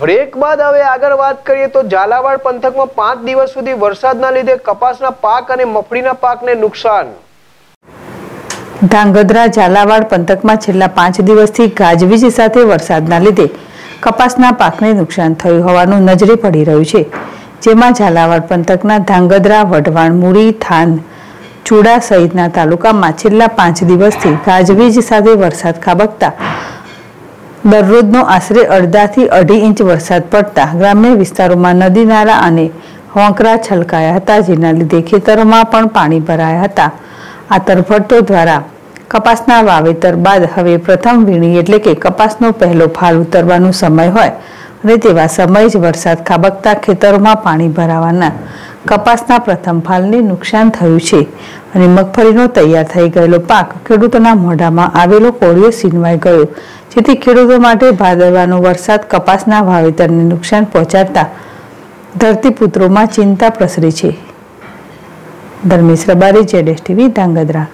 Break બાદ હવે આગળ વાત કરીએ તો ઝાલાવાડ પંથકમાં 5 દિવસ સુધી વરસાદના લીધે કપાસના પાક અને મગફળીના પાકને નુકસાન. ધાંગધ્રા ઝાલાવાડ પંથકમાં છેલ્લા 5 દિવસથી ગાજવીજ સાથે વરસાદના લીધે કપાસના પાકને નુકસાન થયું હોવાનું નજરે પડી રહ્યું છે. જેમાં ઝાલાવાડ પંથકના ધાંગધ્રા, વઢવાણ, મૂળી, થાન, ચૂડા સહિતના તાલુકામાં છેલ્લા 5 દિવસથી ગાજવીજ સાથે વરસાદ ખાબકતા દરરોજનો આશરે 1.5 થી 2.5 इंच વરસાદ પડતા ગ્રામ્ય વિસ્તારોમાં નદી, નાળા અને હોંકરા છલકાયા હતા, જેના લીધે ખેતરોમાં પણ પાણી ભરાયા હતા. આ તરફટો દ્વારા કપાસના વાવેતર બાદ હવે પ્રથમ વીણી એટલે કે કપાસનો પહેલો ફાલ ઉતરવાનો સમય હોય અને તેવા સમયે જ વરસાદ ખાબકતા ખેતરોમાં પાણી ભરાવાના કપાસના પ્રથમ ફાલને નુકસાન થયું છે અને મગફળીનો તૈયાર થઈ ગયેલો પાક ખેડૂતોના મોઢામાં આવેલો કોળિયો સીનવાઈ ગયો. જેથી ખેડૂતો માટે ભાદરવાનો વરસાદ કપાસના વાવેતરને નુકસાન પહોંચાડતા ધરતીપુત્રોમાં ચિંતા પ્રસરી છે. ધર્મેશ રબારી, ZSTV, ધાંગધ્રા.